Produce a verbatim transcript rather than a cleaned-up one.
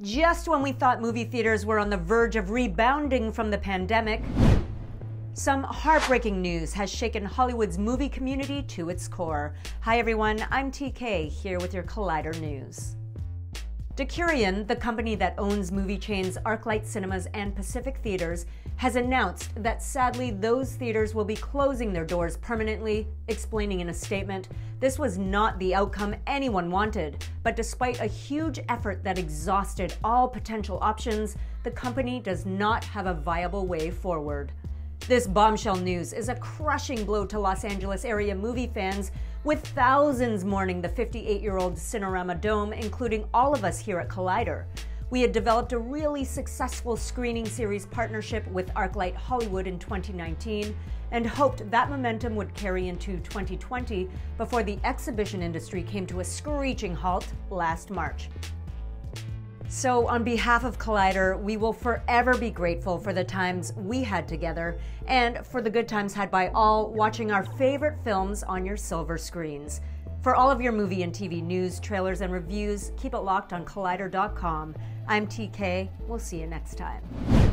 Just when we thought movie theaters were on the verge of rebounding from the pandemic, some heartbreaking news has shaken Hollywood's movie community to its core. Hi everyone, I'm T K, here with your Collider News. Decurion, the company that owns movie chains ArcLight Cinemas and Pacific Theatres, has announced that sadly those theaters will be closing their doors permanently, explaining in a statement, "This was not the outcome anyone wanted, but despite a huge effort that exhausted all potential options, the company does not have a viable way forward." This bombshell news is a crushing blow to Los Angeles area movie fans, with thousands mourning the fifty-eight-year-old Cinerama Dome, including all of us here at Collider. We had developed a really successful screening series partnership with ArcLight Hollywood in twenty nineteen and hoped that momentum would carry into twenty twenty before the exhibition industry came to a screeching halt last March. So on behalf of Collider, we will forever be grateful for the times we had together and for the good times had by all watching our favorite films on your silver screens. For all of your movie and T V news, trailers, and reviews, keep it locked on Collider dot com. I'm T K. We'll see you next time.